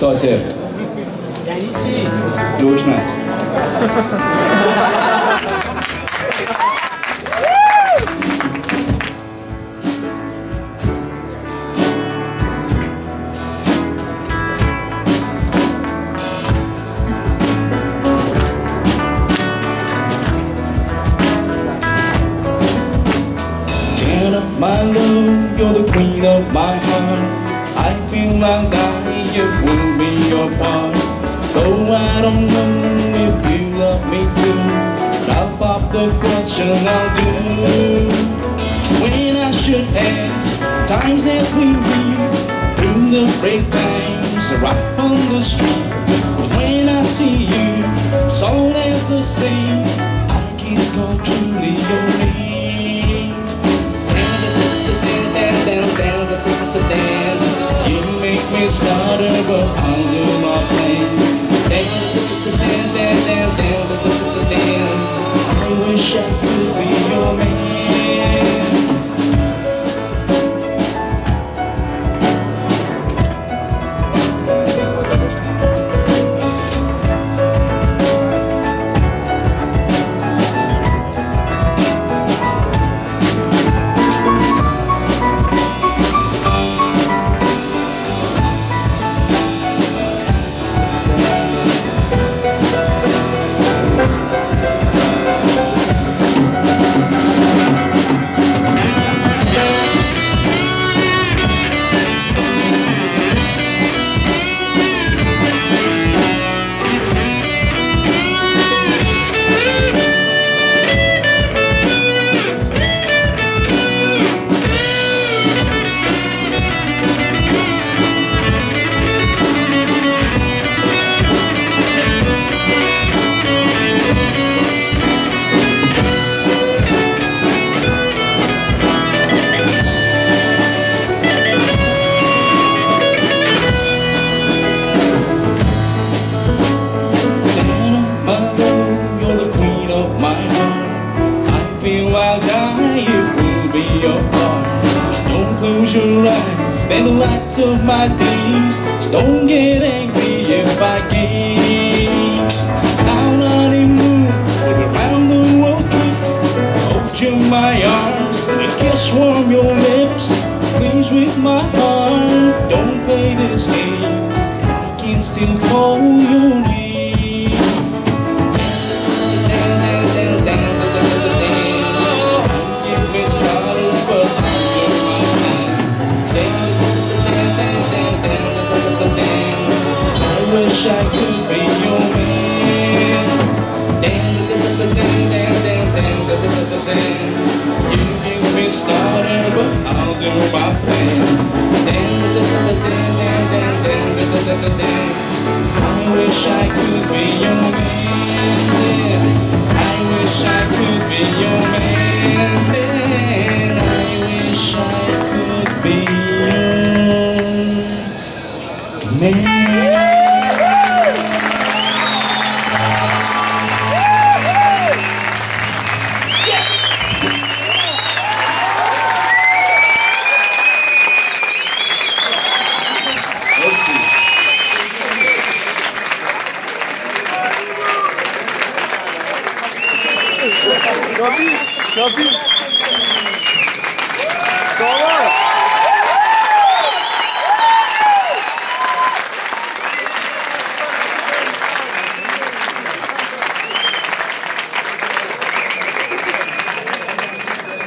Stutter. Durchschnitt. My love, you're the queen of my heart. I feel like dying if we'll be apart. Though I don't know if you love me too, I'll pop the question I'll do. When I should ask, times that we meet, through the break times, right on the street. But when I see you, soul as the same, I can't call truly your name. Stutter, but I'll do my plan. I wish I could be your man. Close your eyes, they're the lights of my days. So don't get angry if I gaze. I'll not move, but around the world trips. Hold you in my arms, and a kiss warm your lips. Please with my heart, don't play this game. I can still call your name. Don't get me started, but I wish I could be your man. You give me started, but I'll do my plan. I wish I could be your man. I wish I could be your man. I wish I could be your man.